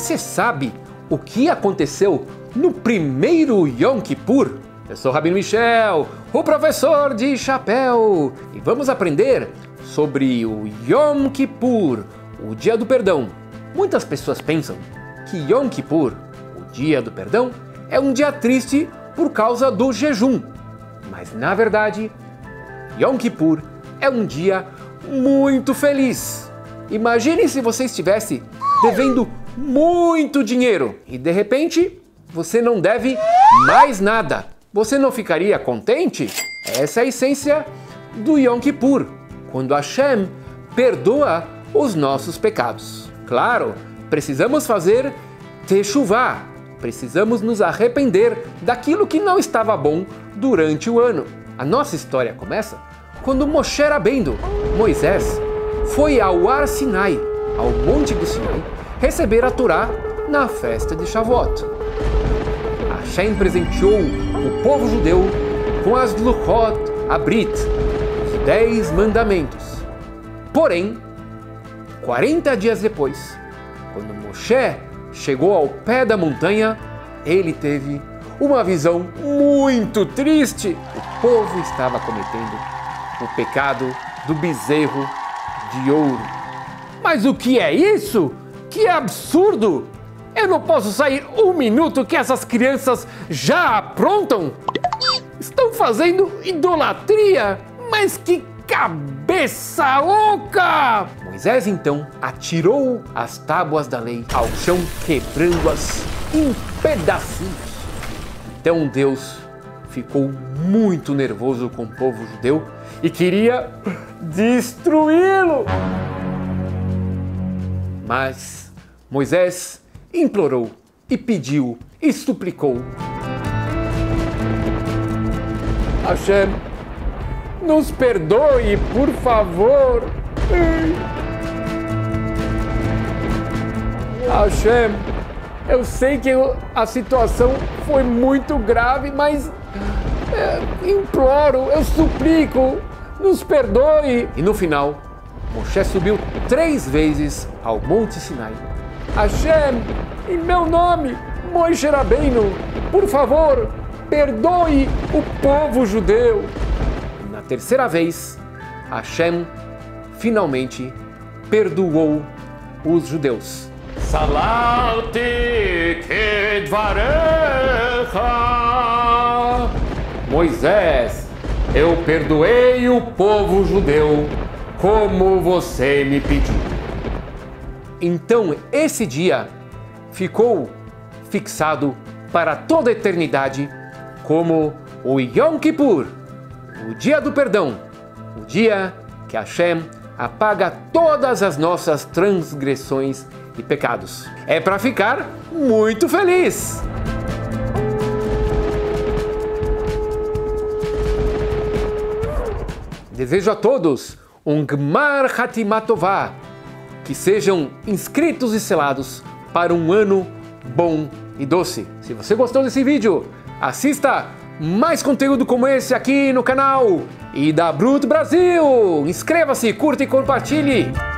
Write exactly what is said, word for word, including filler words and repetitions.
Você sabe o que aconteceu no primeiro Yom Kippur? Eu sou o Rabino Michel, o professor de chapéu, e vamos aprender sobre o Yom Kippur, o dia do perdão. Muitas pessoas pensam que Yom Kippur, o dia do perdão, é um dia triste por causa do jejum. Mas na verdade, Yom Kippur é um dia muito feliz. Imagine se você estivesse devendo muito dinheiro e de repente você não deve mais nada. Você não ficaria contente? Essa é a essência do Yom Kippur, quando Hashem perdoa os nossos pecados. Claro, precisamos fazer teshuvá, precisamos nos arrepender daquilo que não estava bom durante o ano. A nossa história começa quando Moshe Rabbeinu, Moisés, foi ao Har Sinai, ao Monte do Sinai, receber a Torá na festa de Shavuot. Hashem presenteou o povo judeu com as Luchot Abrit, os dez mandamentos. Porém, quarenta dias depois, quando Moshe chegou ao pé da montanha, ele teve uma visão muito triste. O povo estava cometendo o pecado do bezerro de ouro. Mas o que é isso? Que absurdo! Eu não posso sair um minuto que essas crianças já aprontam? Estão fazendo idolatria? Mas que cabeça louca! Moisés então atirou as tábuas da lei ao chão, quebrando-as em pedacinhos. Então Deus ficou muito nervoso com o povo judeu e queria destruí-lo. Mas Moisés implorou e pediu e suplicou: Hashem, nos perdoe, por favor. Hashem, eu sei que a situação foi muito grave, mas é, imploro, eu suplico, nos perdoe. E no final, Moshe subiu três vezes ao Monte Sinai. Hashem, em meu nome, Moshe Rabbeinu, por favor, perdoe o povo judeu. Na terceira vez, Hashem finalmente perdoou os judeus. Salarti kedvarecha. Moisés, eu perdoei o povo judeu como você me pediu. Então esse dia ficou fixado para toda a eternidade como o Yom Kippur, o dia do perdão, o dia que Hashem apaga todas as nossas transgressões e pecados. É para ficar muito feliz! Desejo a todos um Gmar Hatimá, que sejam inscritos e selados para um ano bom e doce. Se você gostou desse vídeo, assista mais conteúdo como esse aqui no canal Hidabroot Brasil. Inscreva-se, curta e compartilhe.